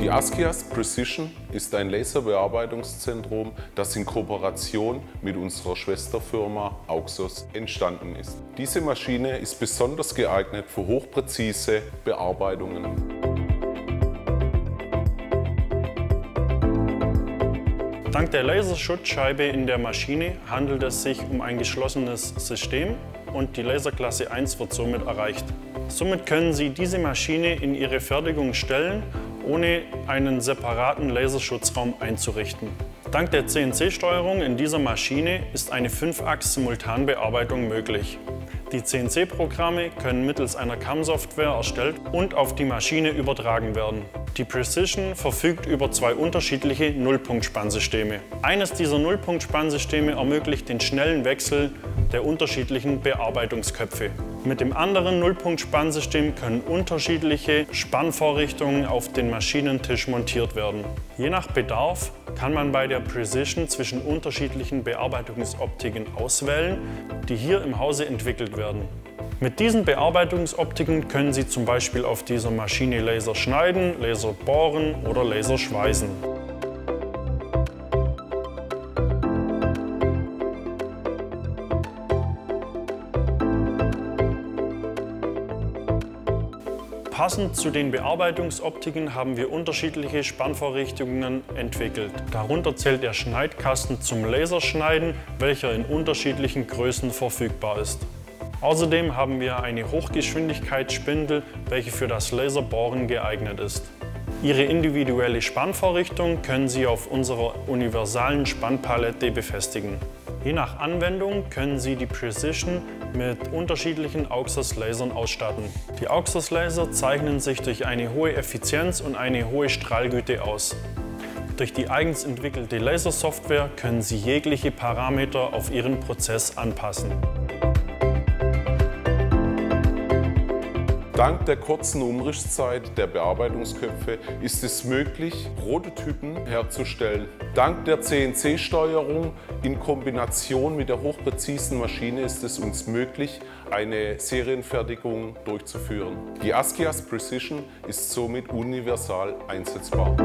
Die ASKIAS Precision ist ein Laserbearbeitungszentrum, das in Kooperation mit unserer Schwesterfirma AUXOS entstanden ist. Diese Maschine ist besonders geeignet für hochpräzise Bearbeitungen. Dank der Laserschutzscheibe in der Maschine handelt es sich um ein geschlossenes System und die Laserklasse 1 wird somit erreicht. Somit können Sie diese Maschine in Ihre Fertigung stellen, ohne einen separaten Laserschutzraum einzurichten. Dank der CNC-Steuerung in dieser Maschine ist eine 5-Achs-Simultanbearbeitung möglich. Die CNC-Programme können mittels einer CAM-Software erstellt und auf die Maschine übertragen werden. Die Precision verfügt über zwei unterschiedliche Nullpunktspannsysteme. Eines dieser Nullpunktspannsysteme ermöglicht den schnellen Wechsel der unterschiedlichen Bearbeitungsköpfe. Mit dem anderen Nullpunktspannsystem können unterschiedliche Spannvorrichtungen auf den Maschinentisch montiert werden. Je nach Bedarf kann man bei der Precision zwischen unterschiedlichen Bearbeitungsoptiken auswählen, die hier im Hause entwickelt werden. Mit diesen Bearbeitungsoptiken können Sie zum Beispiel auf dieser Maschine Laser schneiden, Laser bohren oder Laser schweißen. Passend zu den Bearbeitungsoptiken haben wir unterschiedliche Spannvorrichtungen entwickelt. Darunter zählt der Schneidkasten zum Laserschneiden, welcher in unterschiedlichen Größen verfügbar ist. Außerdem haben wir eine Hochgeschwindigkeitsspindel, welche für das Laserbohren geeignet ist. Ihre individuelle Spannvorrichtung können Sie auf unserer universalen Spannpalette befestigen. Je nach Anwendung können Sie die Precision mit unterschiedlichen AUXOS-Lasern ausstatten. Die AUXOS-Laser zeichnen sich durch eine hohe Effizienz und eine hohe Strahlgüte aus. Durch die eigens entwickelte Lasersoftware können Sie jegliche Parameter auf Ihren Prozess anpassen. Dank der kurzen Umrisszeit der Bearbeitungsköpfe ist es möglich, Prototypen herzustellen. Dank der CNC-Steuerung in Kombination mit der hochpräzisen Maschine ist es uns möglich, eine Serienfertigung durchzuführen. Die ASKIAS Precision ist somit universal einsetzbar.